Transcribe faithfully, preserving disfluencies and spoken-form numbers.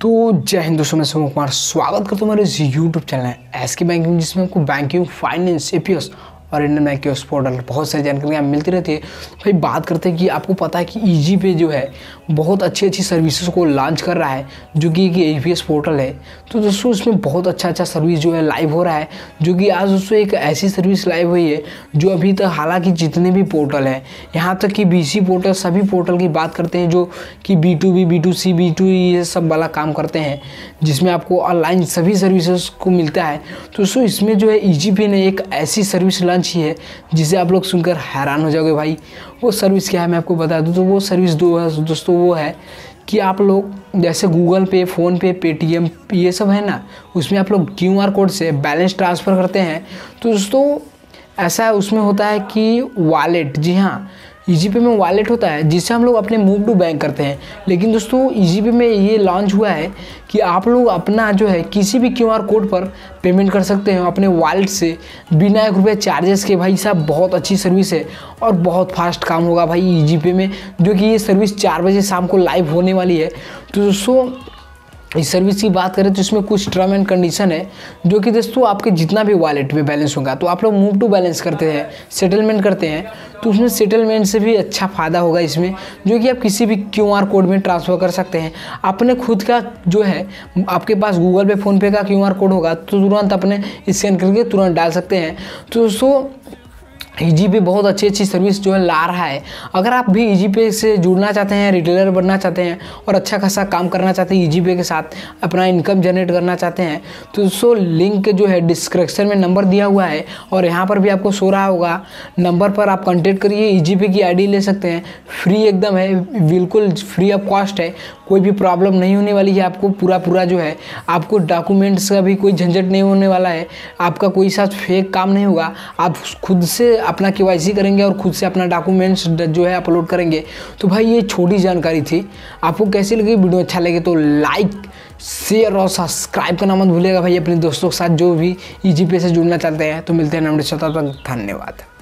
तो जय हिंद दोस्तों, मैं सोमू कुमार स्वागत करता हूँ मेरे इस यूट्यूब चैनल है एस के बैंकिंग, जिसमें आपको बैंकिंग, फाइनेंस, एपीएस और इंडियन बैंक के पोर्टल बहुत सारी जानकारियाँ मिलती रहती है। भाई बात करते हैं कि आपको पता है कि ईजी पे जो है बहुत अच्छी अच्छी सर्विसेज को लॉन्च कर रहा है, जो कि ए पी एस पोर्टल है। तो दोस्तों इसमें बहुत अच्छा अच्छा सर्विस जो है लाइव हो रहा है, जो कि आज दोस्तों एक ऐसी सर्विस लाइव हुई है जो अभी तक हालांकि जितने भी पोर्टल हैं, यहाँ तक कि बी सी पोर्टल, सभी पोर्टल की बात करते हैं जो कि B to B B to C B to ये सब वाला काम करते हैं, जिसमें आपको ऑनलाइन सभी सर्विसेज को मिलता है। तो दोस्तों इसमें जो है ईजी पे ने एक ऐसी सर्विस ही है जिसे आप लोग सुनकर हैरान हो जाओगे। भाई वो सर्विस क्या है मैं आपको बता दूं, तो वो सर्विस दो है दोस्तों, वो है कि आप लोग जैसे गूगल पे, फ़ोनपे, पेटीएम ये सब है ना, उसमें आप लोग क्यू आर कोड से बैलेंस ट्रांसफ़र करते हैं। तो दोस्तों ऐसा उसमें होता है कि वॉलेट, जी हाँ ईजीपे में वॉलेट होता है जिससे हम लोग अपने मूव टू बैंक करते हैं। लेकिन दोस्तों ईजीपे में ये लॉन्च हुआ है कि आप लोग अपना जो है किसी भी क्यूआर कोड पर पेमेंट कर सकते हैं अपने वॉलेट से बिना एक रुपये चार्जेस के। भाई साहब बहुत अच्छी सर्विस है और बहुत फास्ट काम होगा भाई ईजीपे में, जो कि ये सर्विस चार बजे शाम को लाइव होने वाली है। तो दोस्तों इस सर्विस की बात करें तो इसमें कुछ टर्म एंड कंडीशन है, जो कि दोस्तों आपके जितना भी वॉलेट में बैलेंस होगा तो आप लोग मूव टू बैलेंस करते हैं, सेटलमेंट करते हैं, तो उसमें सेटलमेंट से भी अच्छा फ़ायदा होगा इसमें, जो कि आप किसी भी क्यूआर कोड में ट्रांसफ़र कर सकते हैं। अपने खुद का जो है आपके पास गूगल पे, फ़ोनपे का क्यूआर कोड होगा तो तुरंत अपने स्कैन करके तुरंत डाल सकते हैं। तो दोस्तों ईजीपे बहुत अच्छी अच्छी सर्विस जो है ला रहा है। अगर आप भी ईजीपे से जुड़ना चाहते हैं, रिटेलर बनना चाहते हैं और अच्छा खासा काम करना चाहते हैं, ईजीपे के साथ अपना इनकम जनरेट करना चाहते हैं, तो दोस्तों लिंक जो है डिस्क्रिप्शन में नंबर दिया हुआ है और यहाँ पर भी आपको शो रहा होगा, नंबर पर आप कॉन्टेक्ट करिए, ईजीपे की आईडी ले सकते हैं। फ्री एकदम है, बिल्कुल फ्री ऑफ कॉस्ट है, कोई भी प्रॉब्लम नहीं होने वाली है आपको। पूरा पूरा जो है आपको डॉक्यूमेंट्स का भी कोई झंझट नहीं होने वाला है, आपका कोई साथ फेक काम नहीं होगा। आप खुद से अपना केवाईसी करेंगे और खुद से अपना डॉक्यूमेंट्स जो है अपलोड करेंगे। तो भाई ये छोटी जानकारी थी, आपको कैसी लगी वीडियो? अच्छा लगे तो लाइक, शेयर और सब्सक्राइब करना मत भूलिएगा भाई अपने दोस्तों के साथ जो भी ईजीपे से जुड़ना चाहते हैं। तो मिलते हैं नमस्ते, तब तक धन्यवाद।